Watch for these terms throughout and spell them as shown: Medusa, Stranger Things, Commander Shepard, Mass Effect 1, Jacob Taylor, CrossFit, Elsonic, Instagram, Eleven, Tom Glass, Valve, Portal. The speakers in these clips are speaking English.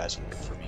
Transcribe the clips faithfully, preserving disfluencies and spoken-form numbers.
guys are looking for me.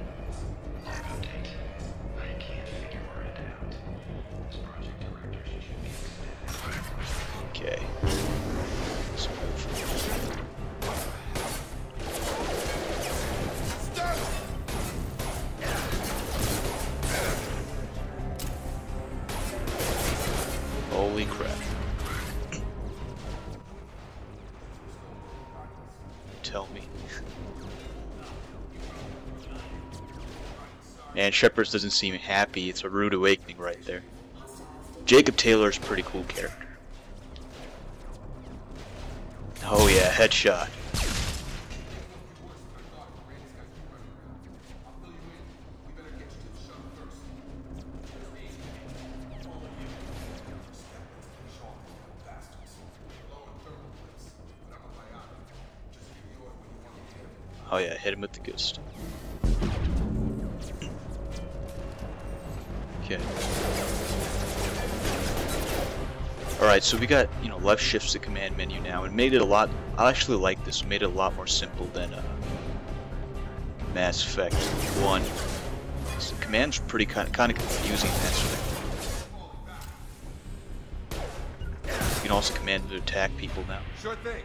And Shepard doesn't seem happy. It's a rude awakening right there. Jacob Taylor's a pretty cool character. Oh yeah, headshot. Oh yeah, hit him with the good stuff. Alright, so we got, you know, left shifts to command menu now, and made it a lot, I actually like this, made it a lot more simple than uh, Mass Effect one. So command's pretty kind of, kind of confusing in Mass Effect. You can also command to attack people now. Sure thing.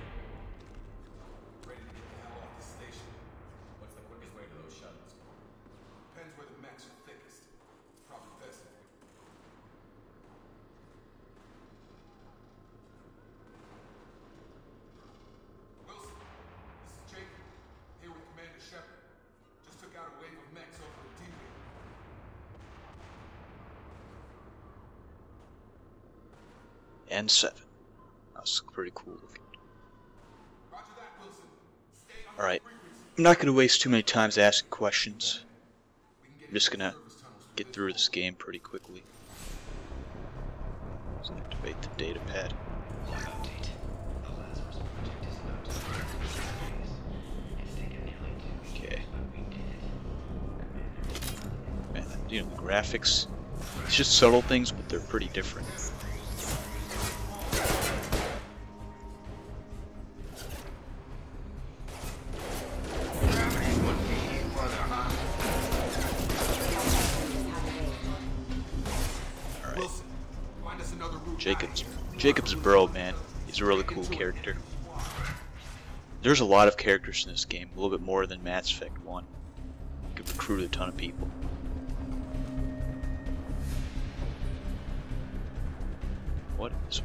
And seven. That's pretty cool looking. Alright. I'm not going to waste too many times asking questions. I'm just going to get through this game pretty quickly. Let's activate the data pad. Okay. Man, you know, the graphics. It's just subtle things, but they're pretty different. Jacob's Jacob's a bro, man. He's a really cool character. There's a lot of characters in this game, a little bit more than Mass Effect one. You could recruit a ton of people. What is